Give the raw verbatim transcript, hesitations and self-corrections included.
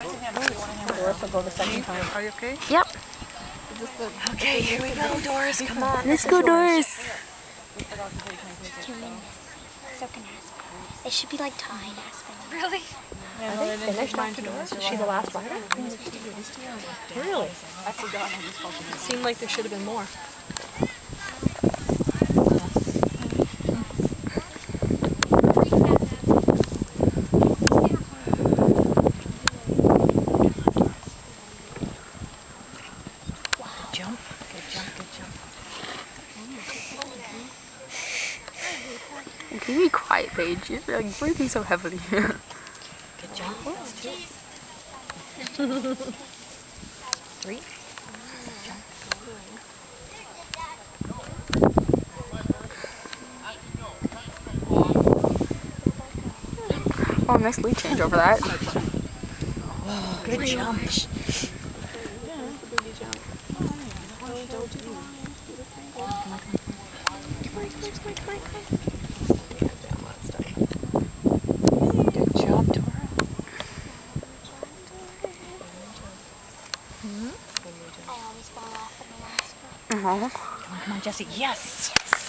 Doris will go the second time. Are you okay? Yep. Is this the, okay, here we go, Doris. Come on. Let's go, Doris. It should be like tying aspen. Really? Yeah, no, they finished after Doris? Is she the last one? Really? I forgot. It seemed like there should have been more. Jump. Good jump, good jump. Mm-hmm. Can you be quiet, Paige? You're like breathing so heavily. Good jump. Three. Oh, nice lead change over that. Whoa, good, good jump. jump. Come on, come on, come on. Good job, Dora. Mm-hmm. I always fall off in the last one. Come on, come on, Jessie. Yes! Yes.